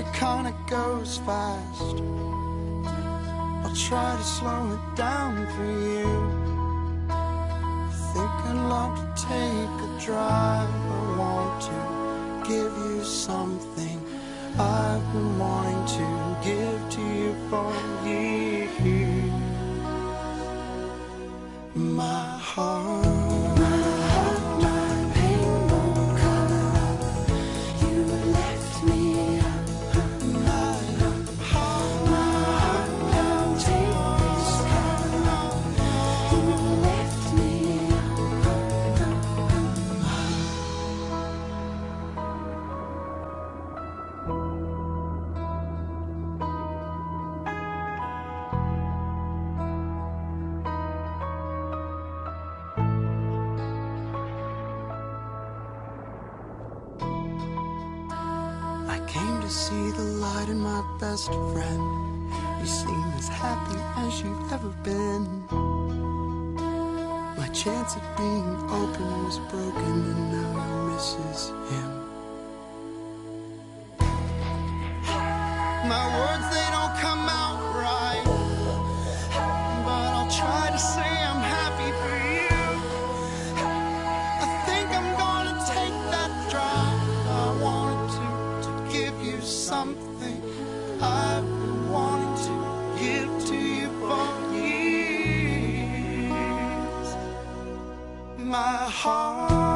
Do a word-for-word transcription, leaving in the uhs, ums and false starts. it kinda goes fast. I'll try to slow it down for you. Think I'd love to take a drive. I want to give you something I've been wanting to give to you for years. My heart. See the light in my best friend. You seem as happy as you've ever been. My chance of being open was broken, and now I misses him. My words, they don't come out right, but I'll try to say I'm happy for you. I think I'm gonna take that drive. I wanted to give you something I've been wanting to give to you for years. My heart.